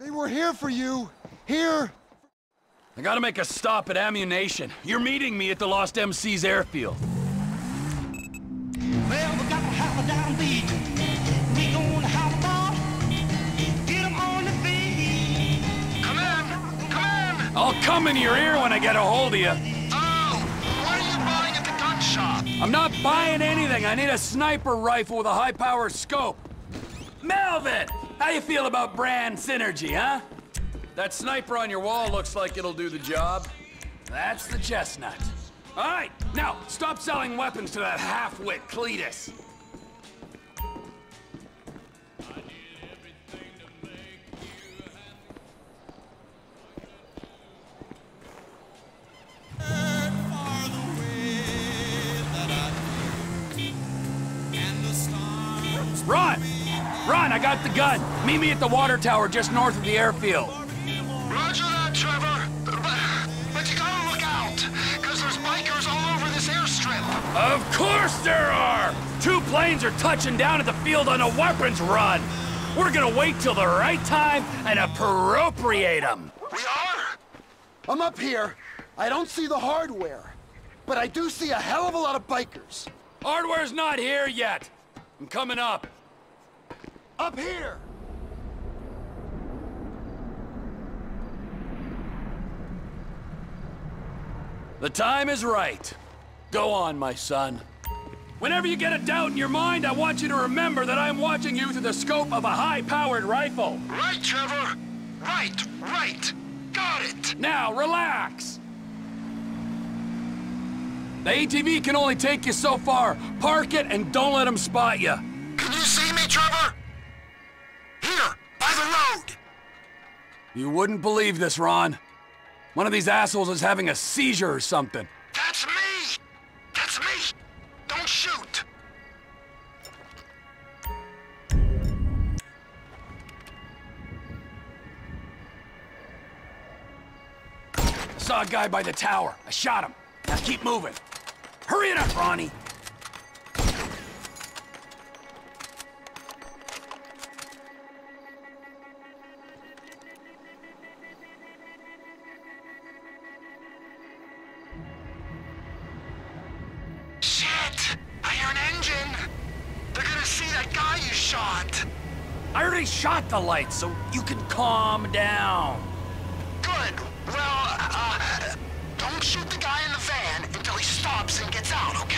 They were here for you. Here. I gotta make a stop at AmmuNation. You're meeting me at the Lost MC's airfield. Well, we got to have a downbeat. We gonna have a ball. Get them on the feet. Come in. Come in. I'll come in your ear when I get a hold of you. I'm not buying anything. I need a sniper rifle with a high-power scope. Melvin! How you feel about brand synergy, huh? That sniper on your wall looks like it'll do the job. That's the chestnut. All right, now, stop selling weapons to that half-wit Cletus. Run! Run, I got the gun. Meet me at the water tower just north of the airfield. Roger that, Trevor. But you gotta look out, because there's bikers all over this airstrip. Of course there are! Two planes are touching down at the field on a weapons run. We're gonna wait till the right time and appropriate them. We are? I'm up here. I don't see the hardware, but I do see a hell of a lot of bikers. Hardware's not here yet. I'm coming up. Up here! The time is right. Go on, my son. Whenever you get a doubt in your mind, I want you to remember that I'm watching you through the scope of a high-powered rifle. Right, Trevor! Right, right! Got it! Now, relax! The ATV can only take you so far. Park it and don't let them spot you. Can you see me, Trevor? Here, by the road! You wouldn't believe this, Ron. One of these assholes is having a seizure or something. That's me! That's me! Don't shoot! I saw a guy by the tower. I shot him. Now keep moving. Hurry it up, Ronnie! Shot the light so you can calm down. Good. Well, don't shoot the guy in the van until he stops and gets out, okay?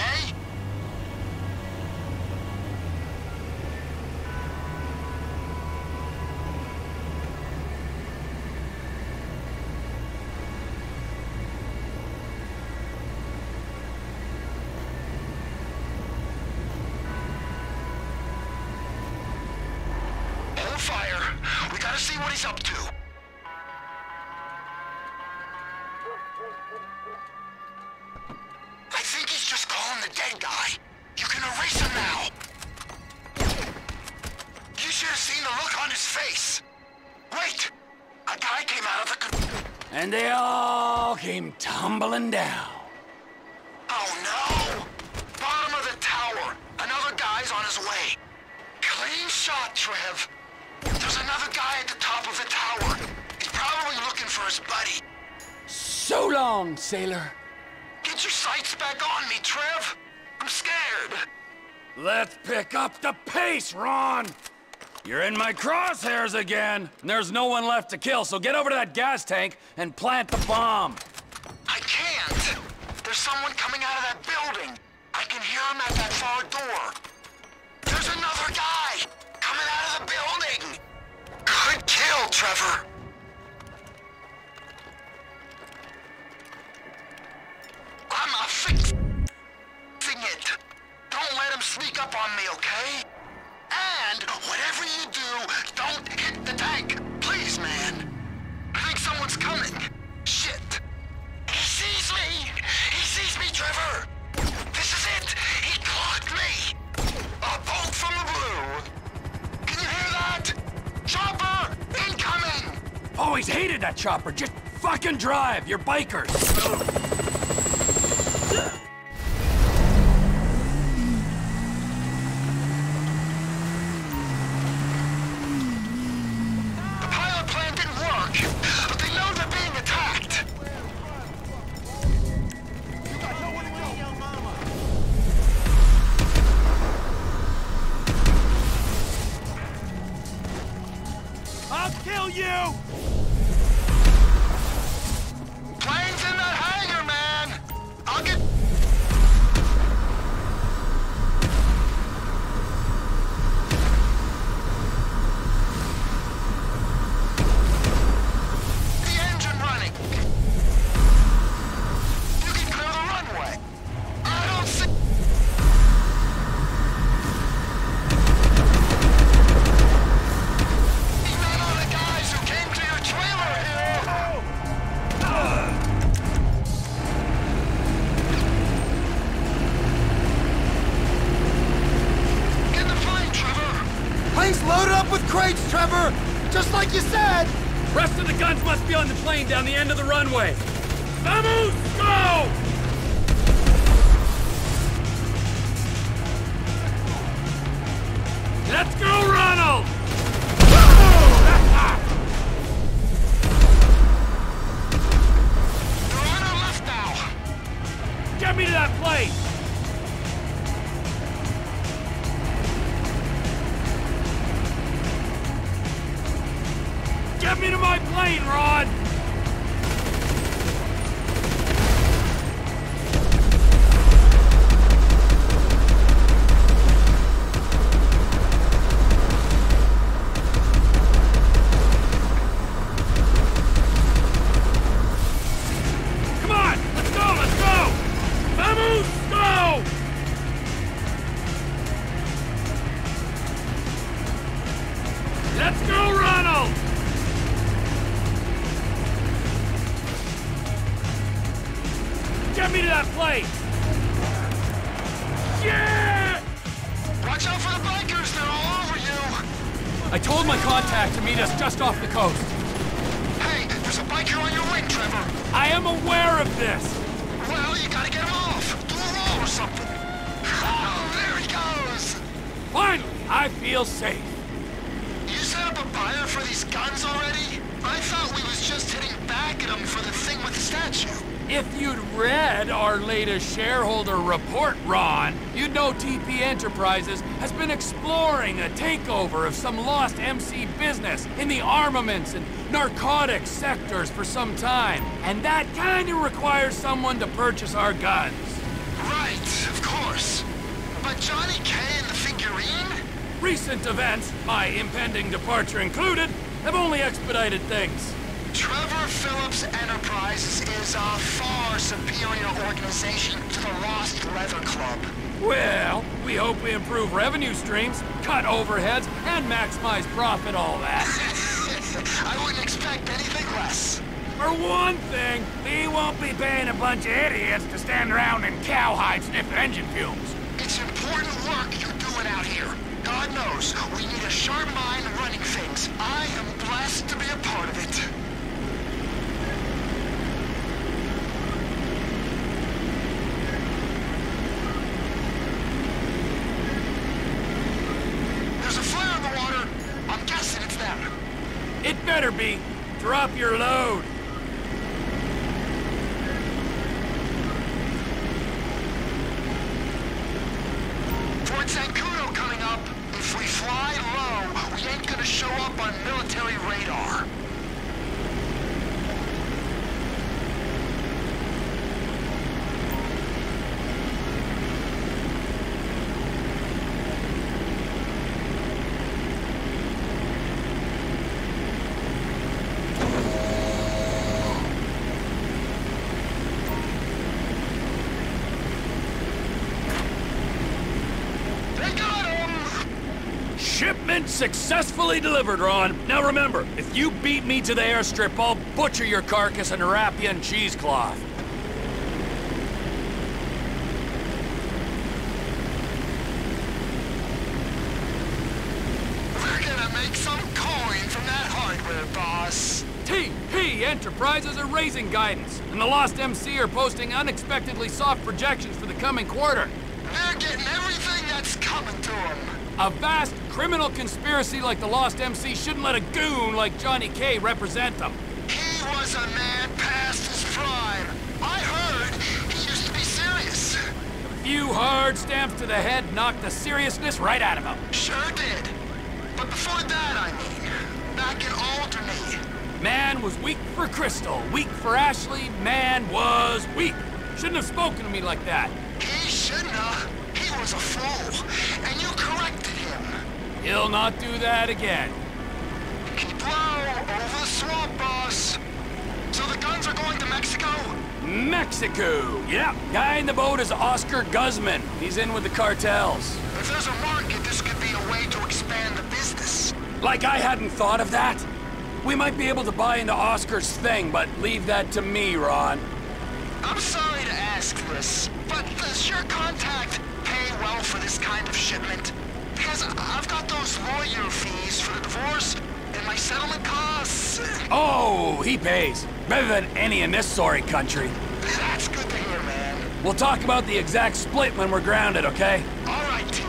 And they all came tumbling down. Oh no! Bottom of the tower. Another guy's on his way. Clean shot, Trev. There's another guy at the top of the tower. He's probably looking for his buddy. So long, sailor. Get your sights back on me, Trev. I'm scared. Let's pick up the pace, Ron. You're in my crosshairs again! And there's no one left to kill, so get over to that gas tank and plant the bomb! I can't! There's someone coming out of that building! I can hear him at that far door! There's another guy! Coming out of the building! Good kill, Trevor! I'm fixing it! Don't let him sneak up on me, okay? And whatever you do, don't hit the tank. Please, man. I think someone's coming. Shit. He sees me. He sees me, Trevor. This is it. He clocked me. A bolt from the blue. Can you hear that? Chopper, incoming. Always hated that chopper. Just fucking drive. You're bikers. crates, Trevor! Just like you said! Rest of the guns must be on the plane down the end of the runway. Vamos! Go! Let's go, Ronald! Toronto left now! Get me to that plane! Get me to my plane, Ron! Enterprises has been exploring a takeover of some Lost MC business in the armaments and narcotics sectors for some time. And that kind of requires someone to purchase our guns. Right, of course. But Johnny K and the figurine? Recent events, my impending departure included, have only expedited things. Trevor Phillips Enterprises is a far superior organization to the Lost Leather Club. Well, we hope we improve revenue streams, cut overheads, and maximize profit, all that. I wouldn't expect anything less. For one thing, we won't be paying a bunch of idiots to stand around and cowhide sniff engine fumes. It's important work you're doing out here. God knows, we need a sharp mind running things. I am blessed to be a part of it. Better be. Drop your load. Fort Zancudo coming up. If we fly low, we ain't gonna show up on military radar. Successfully delivered, Ron. Now remember, if you beat me to the airstrip, I'll butcher your carcass and wrap you in cheesecloth. We're gonna make some coin from that hardware, boss. TP Enterprises are raising guidance, and the Lost MC are posting unexpectedly soft projections for the coming quarter. They're getting everything that's coming to them. A vast criminal conspiracy like the Lost MC shouldn't let a goon like Johnny K represent them. He was a man past his prime. I heard he used to be serious. A few hard stamps to the head knocked the seriousness right out of him. Sure did. But before that, I mean, back in Alderney. Man was weak for Crystal, weak for Ashley. Man was weak. Shouldn't have spoken to me like that. He shouldn't have. He was a fool. And you corrected him. He'll not do that again. Keep low, over the swamp, boss. So the guns are going to Mexico? Mexico, yeah. Guy in the boat is Oscar Guzman. He's in with the cartels. If there's a market, this could be a way to expand the business. Like I hadn't thought of that. We might be able to buy into Oscar's thing, but leave that to me, Ron. I'm sorry to ask this, but does your contact pay well for this kind of shipment? Because I've got those lawyer fees for the divorce and my settlement costs. Oh, he pays. Better than any in this sorry country. That's good to hear, man. We'll talk about the exact split when we're grounded, okay? All right, T.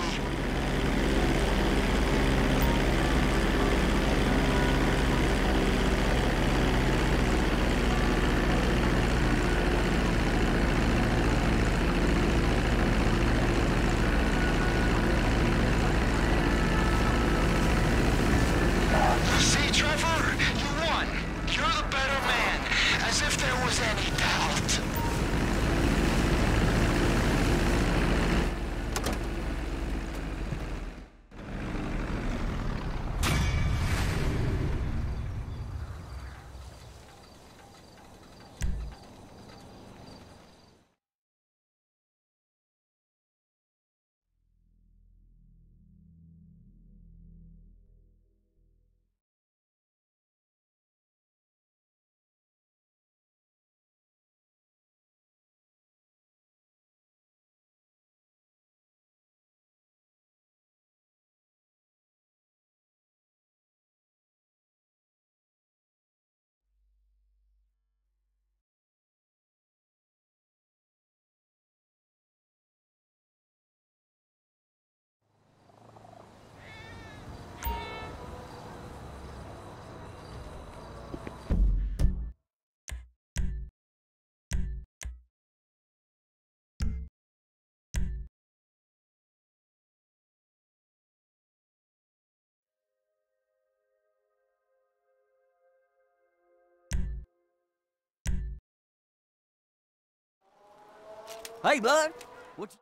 Hey, bud. What's...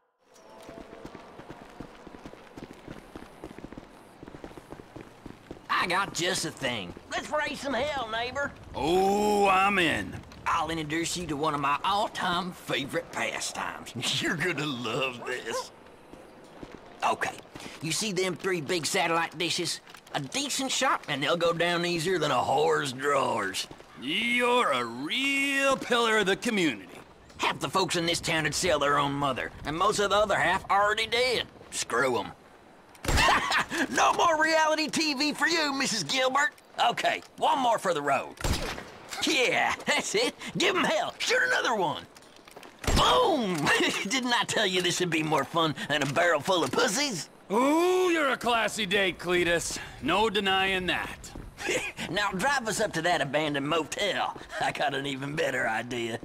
I got just a thing. Let's raise some hell, neighbor. Oh, I'm in. I'll introduce you to one of my all-time favorite pastimes. You're gonna love this. Okay, you see them three big satellite dishes? A decent shot, and they'll go down easier than a whore's drawers. You're a real pillar of the community. Half the folks in this town would sell their own mother, and most of the other half already did. Screw them. No more reality TV for you, Mrs. Gilbert. Okay, one more for the road. Yeah, that's it. Give them hell. Shoot another one. Boom! Didn't I tell you this would be more fun than a barrel full of pussies? Ooh, you're a classy date, Cletus. No denying that. Now drive us up to that abandoned motel. I got an even better idea.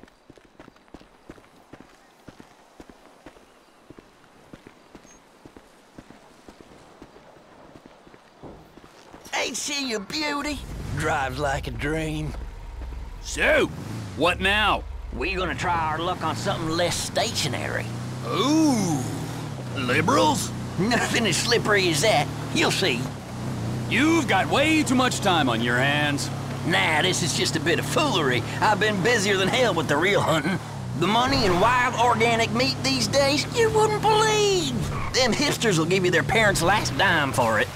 Ain't she a beauty? Drives like a dream. So, what now? We're gonna try our luck on something less stationary. Ooh, liberals? Nothing as slippery as that. You'll see. You've got way too much time on your hands. Nah, this is just a bit of foolery. I've been busier than hell with the real hunting. The money in wild organic meat these days, you wouldn't believe. Them hipsters will give you their parents' last dime for it.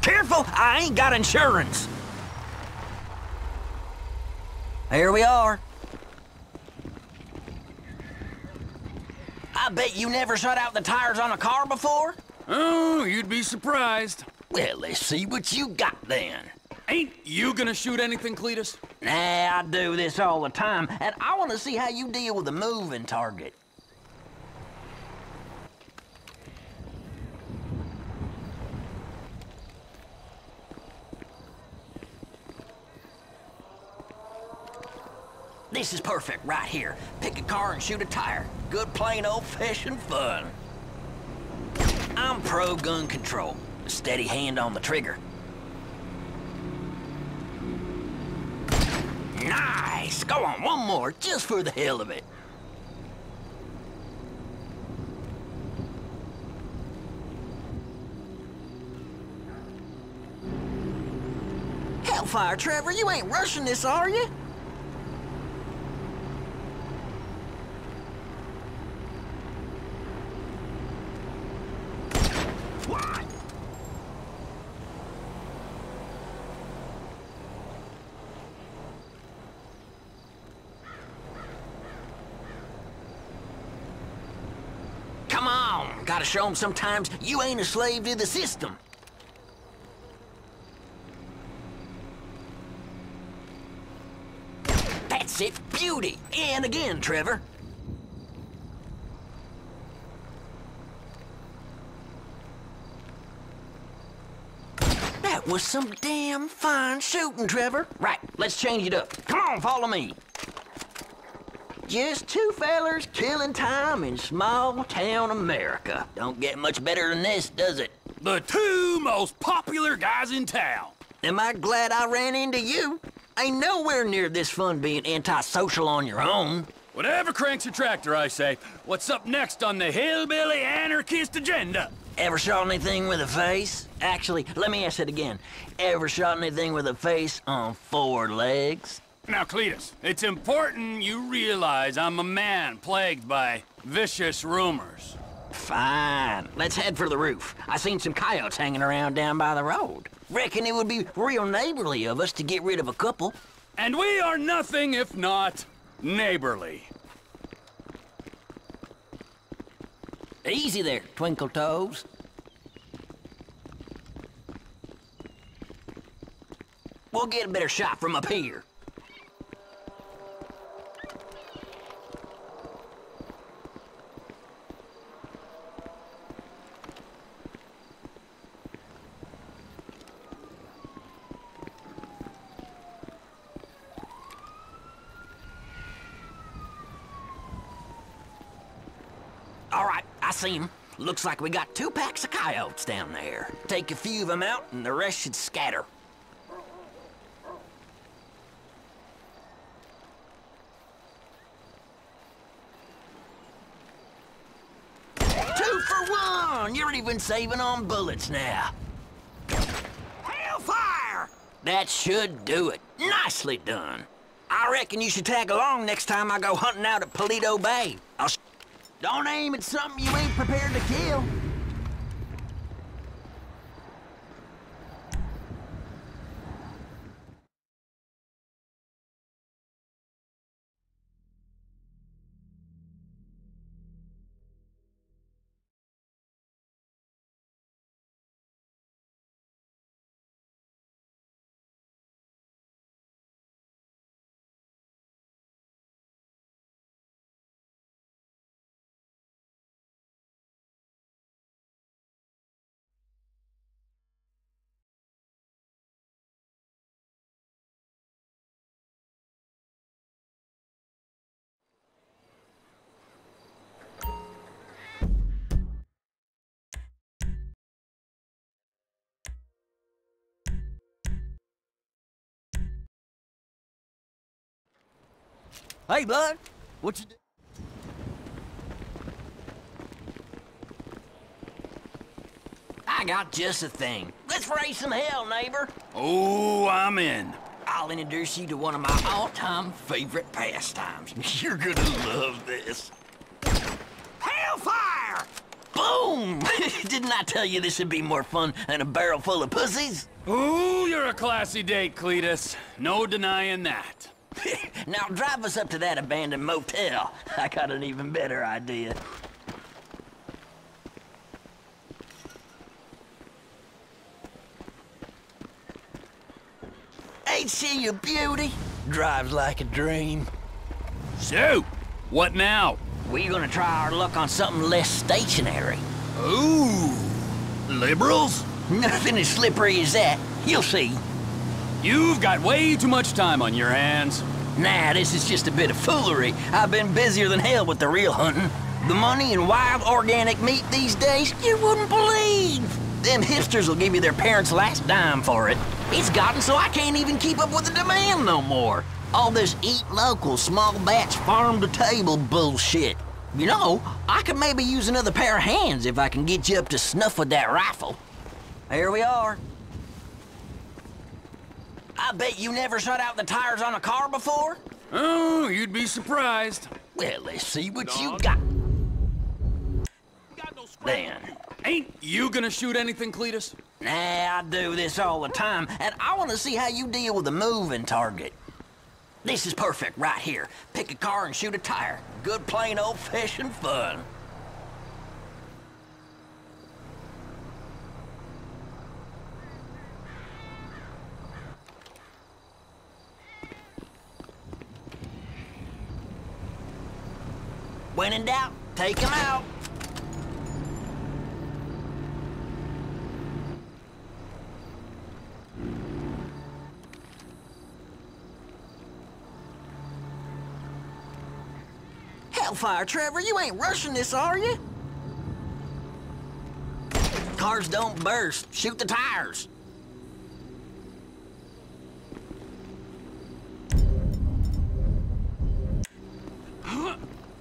Careful, I ain't got insurance. Here we are. I bet you never shut out the tires on a car before? Oh, you'd be surprised. Well, let's see what you got then. Ain't you gonna shoot anything, Cletus? Nah, I do this all the time, and I wanna see how you deal with a moving target. This is perfect right here. Pick a car and shoot a tire. Good plain old-fashioned fun. I'm pro gun control. A steady hand on the trigger. Nice! Go on, one more, just for the hell of it. Hellfire, Trevor, you ain't rushing this, are you? Come on! Gotta show them sometimes you ain't a slave to the system. That's it, beauty. And again, Trevor. That was some damn fine shooting, Trevor. Right, let's change it up. Come on, follow me. Just two fellers killing time in small town America. Don't get much better than this, does it? The two most popular guys in town. Am I glad I ran into you? Ain't nowhere near this fun being antisocial on your own. Whatever cranks your tractor, I say. What's up next on the hillbilly anarchist agenda? Ever shot anything with a face? Actually, let me ask it again. Ever shot anything with a face on four legs? Now, Cletus, it's important you realize I'm a man plagued by vicious rumors. Fine. Let's head for the roof. I seen some coyotes hanging around down by the road. Reckon it would be real neighborly of us to get rid of a couple. And we are nothing if not neighborly. Easy there, Twinkle Toes. We'll get a better shot from up here. All right, I see him. Looks like we got two packs of coyotes down there. Take a few of them out, and the rest should scatter. Two for one! You're even saving on bullets now. Hellfire! That should do it. Nicely done. I reckon you should tag along next time I go hunting out at Pulido Bay. Don't aim at something you ain't prepared to kill. Hey, bud, what you do? I got just a thing. Let's raise some hell, neighbor. Oh, I'm in. I'll introduce you to one of my all-time favorite pastimes. You're gonna love this. Hellfire! Boom! Didn't I tell you this would be more fun than a barrel full of pussies? Ooh, you're a classy date, Cletus. No denying that. Now drive us up to that abandoned motel. I got an even better idea. Ain't she a beauty? Drives like a dream. So, what now? We're gonna try our luck on something less stationary. Ooh, liberals? Nothing as slippery as that. You'll see. You've got way too much time on your hands. Nah, this is just a bit of foolery. I've been busier than hell with the real hunting. The money in wild organic meat these days, you wouldn't believe. Them hipsters will give you their parents' last dime for it. It's gotten so I can't even keep up with the demand no more. All this eat local, small batch, farm-to-table bullshit. You know, I could maybe use another pair of hands if I can get you up to snuff with that rifle. Here we are. I bet you never shut out the tires on a car before? Oh, you'd be surprised. Well, let's see what you got. Then. Ain't you gonna shoot anything, Cletus? Nah, I do this all the time, and I want to see how you deal with a moving target. This is perfect right here. Pick a car and shoot a tire. Good plain old-fashioned fun. When in doubt, take him out. Hellfire, Trevor, you ain't rushing this, are you? Cars don't burst. Shoot the tires.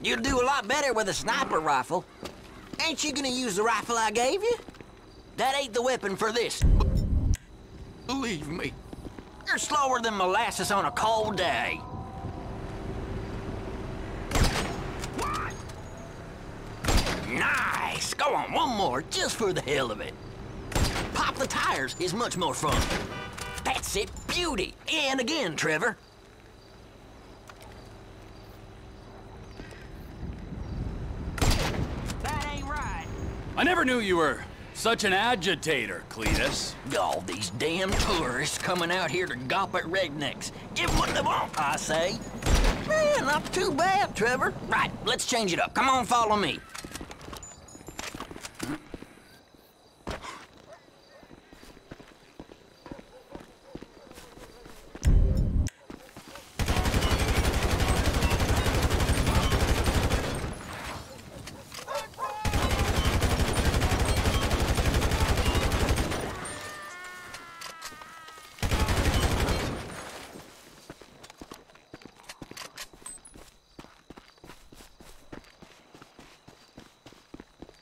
You'll do a lot better with a sniper rifle. Ain't you gonna use the rifle I gave you? That ain't the weapon for this. Believe me, you're slower than molasses on a cold day. Nice! Go on, one more, just for the hell of it. Pop the tires is much more fun. That's it, beauty! And again, Trevor. I never knew you were such an agitator, Cletus. All these damn tourists coming out here to gawp at rednecks. Give them what they want, I say. Man, not too bad, Trevor. Right, let's change it up. Come on, follow me.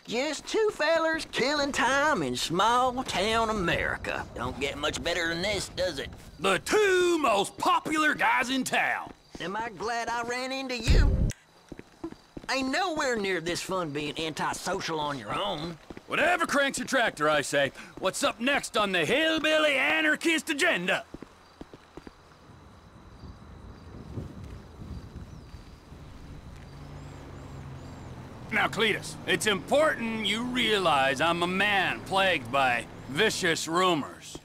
Just two fellers killing time in small-town America. Don't get much better than this, does it? The two most popular guys in town. Am I glad I ran into you? Ain't nowhere near this fun being antisocial on your own. Whatever cranks your tractor, I say. What's up next on the hillbilly anarchist agenda? Now, Cletus, it's important you realize I'm a man plagued by vicious rumors.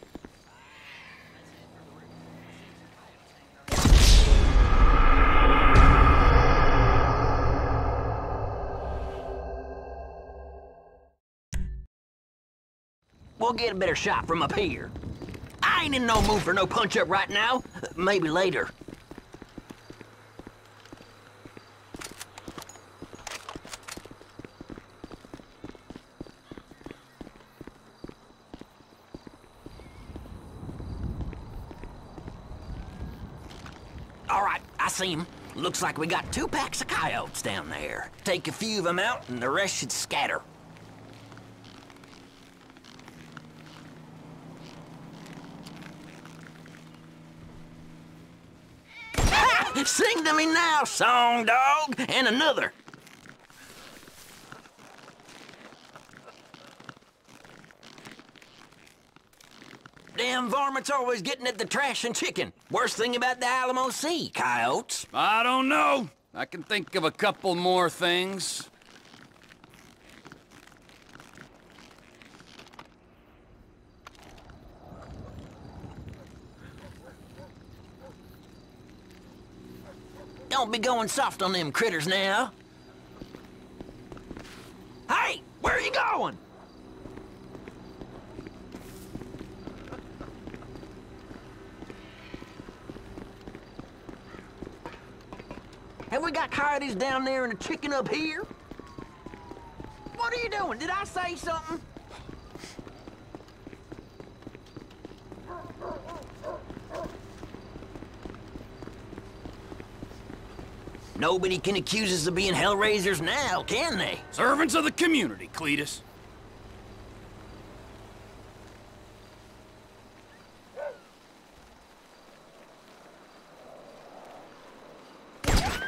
We'll get a better shot from up here. I ain't in no mood for no punch-up right now. Maybe later. See him. Looks like we got two packs of coyotes down there. Take a few of them out and the rest should scatter. Sing to me now, song dog, and another. Damn varmints always getting at the trash and chicken. Worst thing about the Alamo Sea, coyotes. I don't know. I can think of a couple more things. Don't be going soft on them critters now. Hey, where are you going? Have we got coyotes down there and a chicken up here? What are you doing? Did I say something? Nobody can accuse us of being hellraisers now, can they? Servants of the community, Cletus.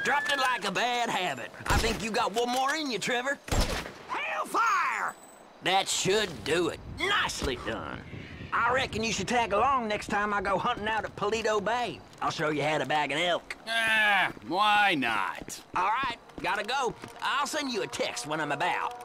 Dropped it like a bad habit. I think you got one more in you, Trevor. Hellfire! That should do it. Nicely done. I reckon you should tag along next time I go hunting out at Pulido Bay. I'll show you how to bag an elk. Why not? All right, gotta go. I'll send you a text when I'm about.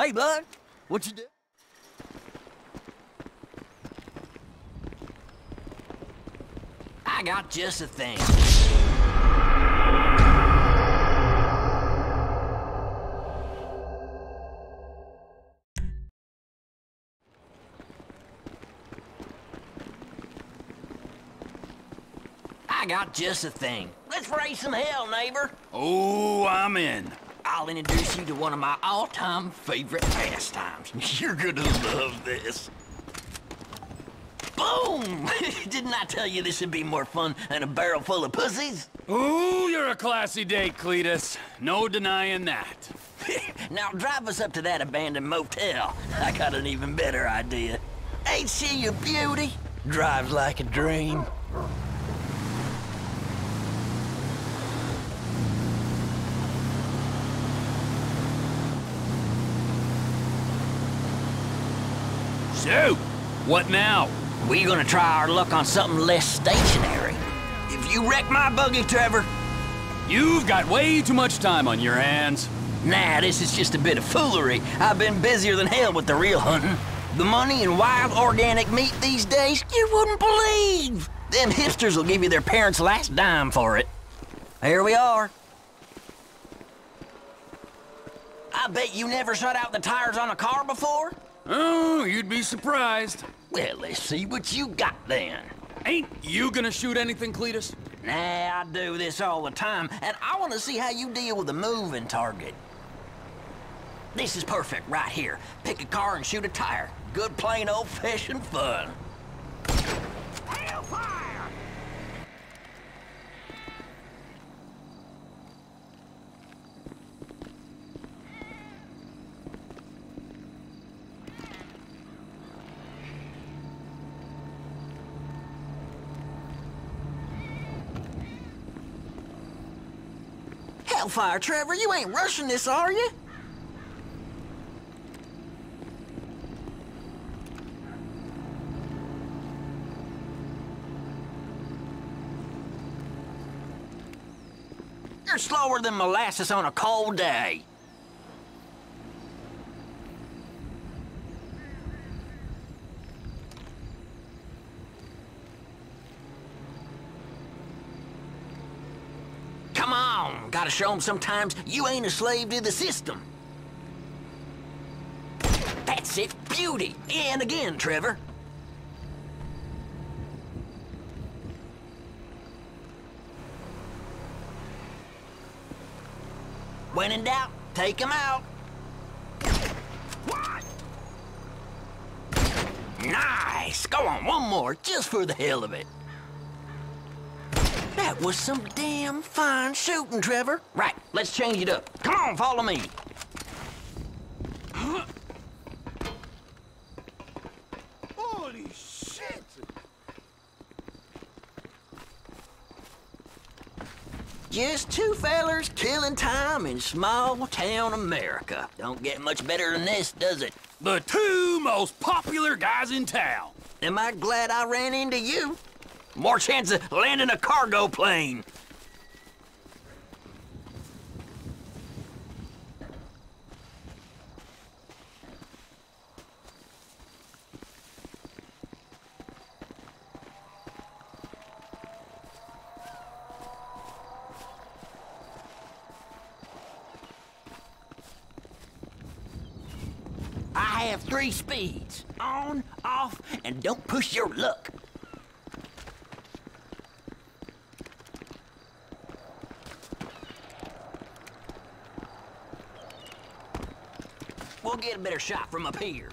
Hey, bud, what you do? I got just the thing. I got just the thing. Let's raise some hell, neighbor. Oh, I'm in. I'll introduce you to one of my all-time favorite pastimes. You're gonna love this. Boom! Didn't I tell you this would be more fun than a barrel full of pussies? Ooh, you're a classy date, Cletus. No denying that. Now drive us up to that abandoned motel. I got an even better idea. Ain't she a beauty? Drives like a dream. So, what now? We're gonna try our luck on something less stationary. If you wreck my buggy, Trevor... You've got way too much time on your hands. Nah, this is just a bit of foolery. I've been busier than hell with the real hunting. The money in wild organic meat these days, you wouldn't believe. Them hipsters will give you their parents' last dime for it. Here we are. I bet you never shut out the tires on a car before? Oh, you'd be surprised. Well, let's see what you got then. Ain't you gonna shoot anything, Cletus? Nah, I do this all the time, and I wanna see how you deal with a moving target. This is perfect right here. Pick a car and shoot a tire. Good plain old-fashioned fun. Hellfire! Hellfire, Trevor, you ain't rushing this, are you? You're slower than molasses on a cold day. Gotta show them sometimes you ain't a slave to the system. That's it, beauty. And again, Trevor. When in doubt, take him out. What? Nice. Go on, one more, just for the hell of it. That was some damn fine shooting, Trevor. Right, let's change it up. Come on, follow me. Holy shit! Just two fellers killing time in small-town America. Don't get much better than this, does it? The two most popular guys in town. Am I glad I ran into you? More chance of landing a cargo plane. I have three speeds: on, off, and don't push your luck. We'll get a better shot from up here.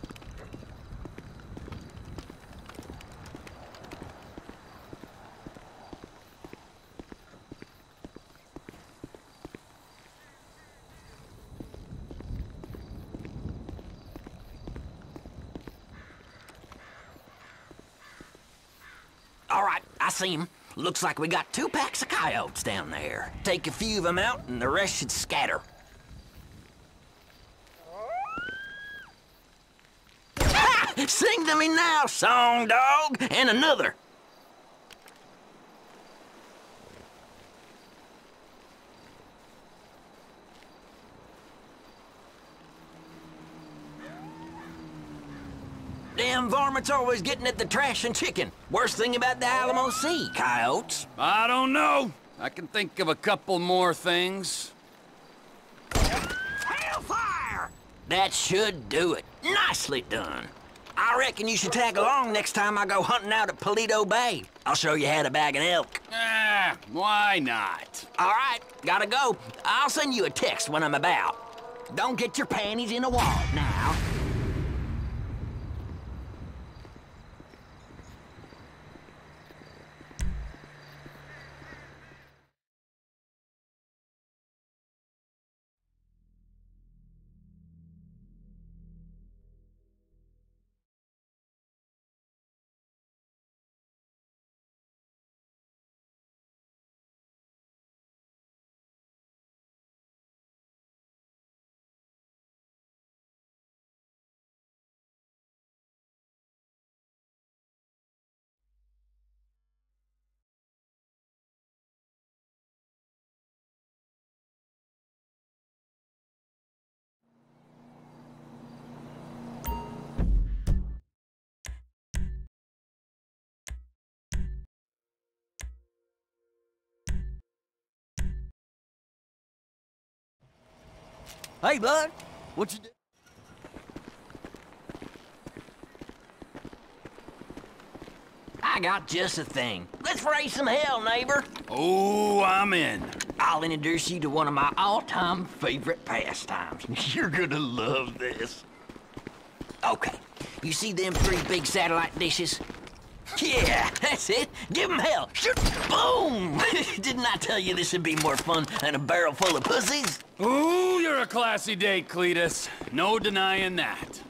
All right, I see him. Looks like we got two packs of coyotes down there. Take a few of them out, and the rest should scatter. Sing to me now, song dog, and another. Them varmints always getting at the trash and chicken. Worst thing about the Alamo Sea, coyotes. I don't know. I can think of a couple more things. Hellfire! That should do it. Nicely done. I reckon you should tag along next time I go hunting out at Pulido Bay. I'll show you how to bag an elk. Why not? All right, gotta go. I'll send you a text when I'm about. Don't get your panties in a wad now. Hey, bud, what you do? I got just a thing. Let's raise some hell, neighbor. Oh, I'm in. I'll introduce you to one of my all-time favorite pastimes. You're gonna love this. Okay, you see them three big satellite dishes? Yeah, that's it. Give them hell. Shoot! Boom! Didn't I tell you this would be more fun than a barrel full of pussies? Ooh, you're a classy date, Cletus. No denying that.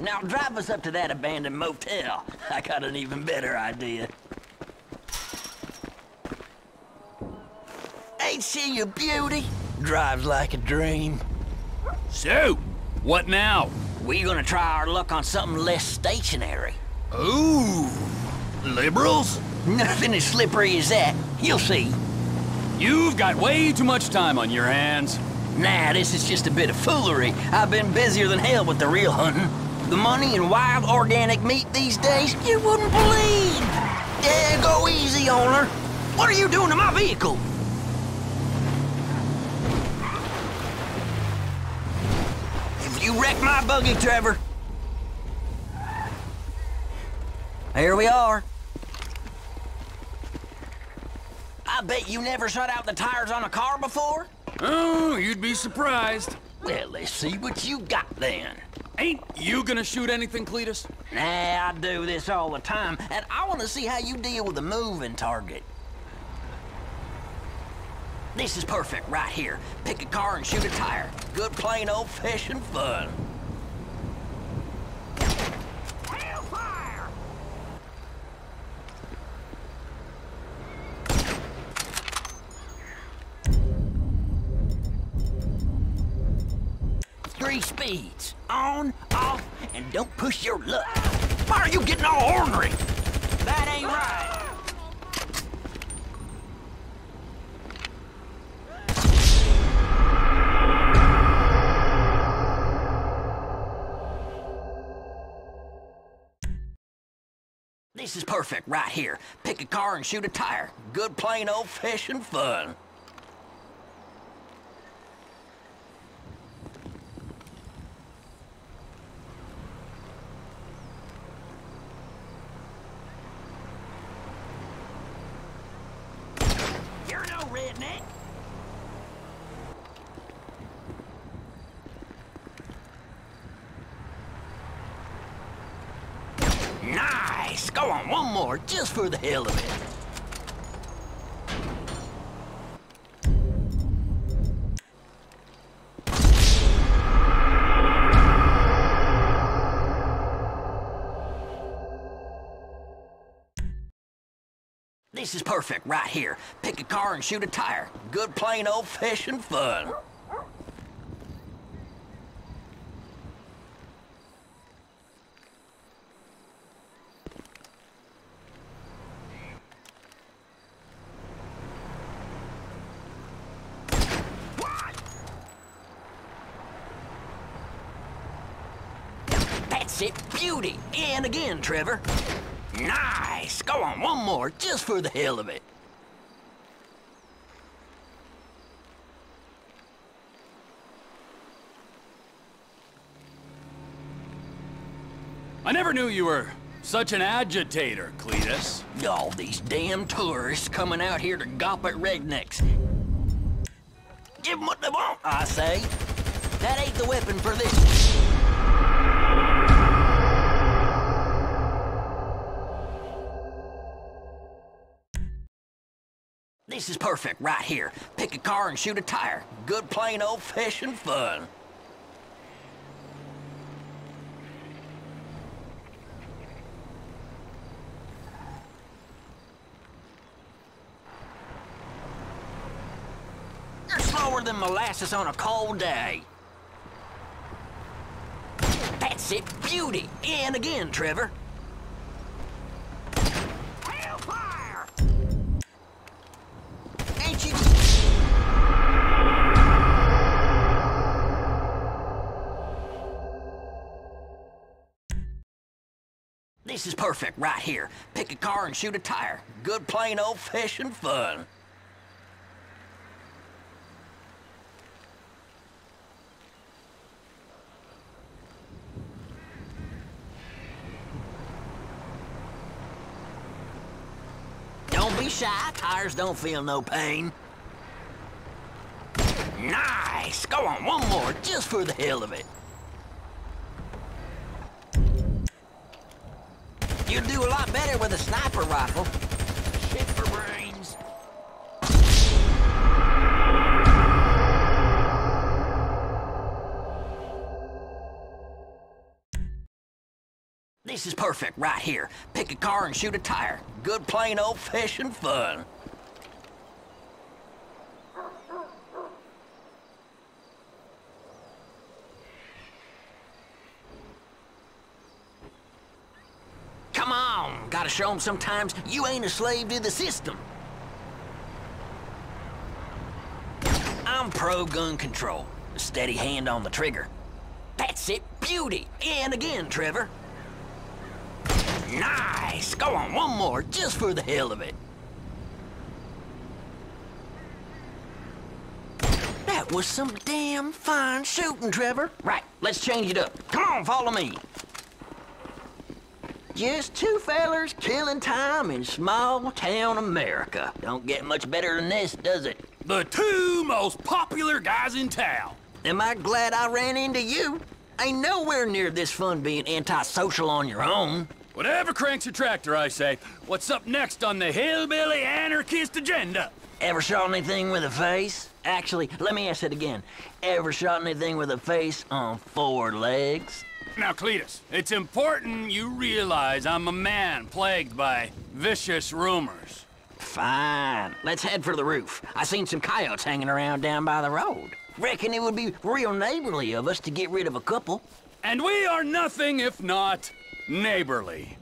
Now drive us up to that abandoned motel. I got an even better idea. Ain't she a beauty? Drives like a dream. So, what now? We're gonna try our luck on something less stationary. Ooh, liberals? Nothing as slippery as that. You'll see. You've got way too much time on your hands. Nah, this is just a bit of foolery. I've been busier than hell with the real hunting. The money in wild organic meat these days, you wouldn't believe. Yeah, go easy on her. What are you doing to my vehicle? If you wreck my buggy, Trevor. Here we are. I bet you never shut out the tires on a car before? Oh, you'd be surprised. Well, let's see what you got then. Ain't you gonna shoot anything, Cletus? Nah, I do this all the time, and I wanna see how you deal with a moving target. This is perfect right here. Pick a car and shoot a tire. Good plain old-fashioned fun. Three speeds. On, off, and don't push your luck. Why are you getting all ornery? That ain't right. This is perfect right here. Pick a car and shoot a tire. Good plain old-fashioned fun. Nice! Go on, one more, just for the hell of it. This is perfect right here. Pick a car and shoot a tire. Good plain old-fashioned fun. That's it, beauty. And again, Trevor. Nice. Go on, one more, just for the hell of it. I never knew you were such an agitator, Cletus. All these damn tourists coming out here to gawp at rednecks. Give them what they want, I say. That ain't the weapon for this. This is perfect right here. Pick a car and shoot a tire. Good plain old-fashioned fun. You're slower than molasses on a cold day. That's it, beauty. And again, Trevor. This is perfect right here. Pick a car and shoot a tire. Good plain old-fashioned fun. Don't be shy. Tires don't feel no pain. Nice. Go on, one more, just for the hell of it. You'd do a lot better with a sniper rifle. Shit for brains. This is perfect right here. Pick a car and shoot a tire. Good plain old-fashioned fun. Gotta show them sometimes you ain't a slave to the system. I'm pro gun control. A steady hand on the trigger. That's it, beauty. And again, Trevor. Nice. Go on, one more, just for the hell of it. That was some damn fine shooting, Trevor. Right, let's change it up. Come on, follow me. Just two fellers killing time in small-town America. Don't get much better than this, does it? The two most popular guys in town. Am I glad I ran into you? Ain't nowhere near this fun being antisocial on your own. Whatever cranks your tractor, I say. What's up next on the hillbilly anarchist agenda? Ever shot anything with a face? Actually, let me ask it again. Ever shot anything with a face on four legs? Now, Cletus, it's important you realize I'm a man plagued by vicious rumors. Fine. Let's head for the roof. I seen some coyotes hanging around down by the road. Reckon it would be real neighborly of us to get rid of a couple. And we are nothing if not neighborly.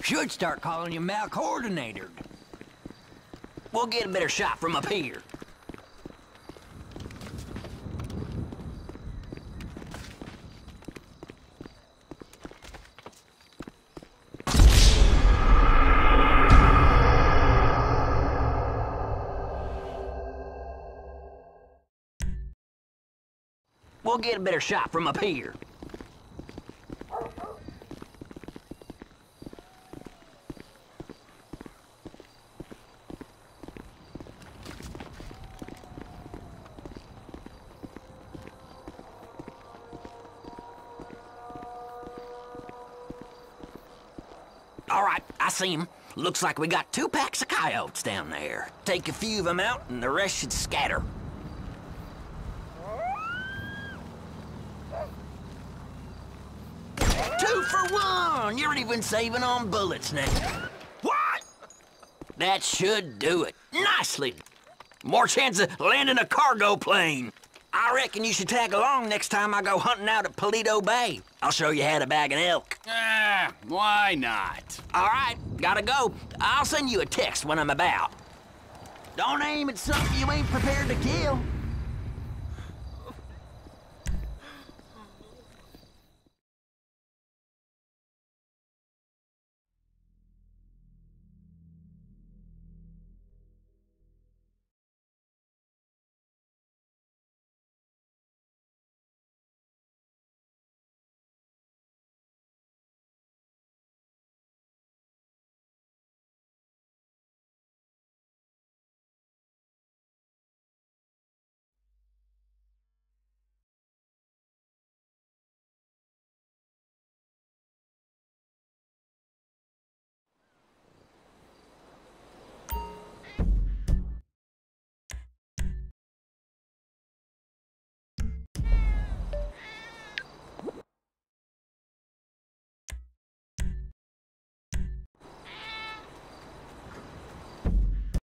Should start calling you malcoordinated. We'll get a better shot from up here. All right, I see him. Looks like we got two packs of coyotes down there. Take a few of them out, and the rest should scatter. Two for one! You're even saving on bullets now. What? That should do it. Nicely. More chance of landing a cargo plane. I reckon you should tag along next time I go hunting out at Pulido Bay. I'll show you how to bag an elk. Why not? All right, gotta go. I'll send you a text when I'm about. Don't aim at something you ain't prepared to kill.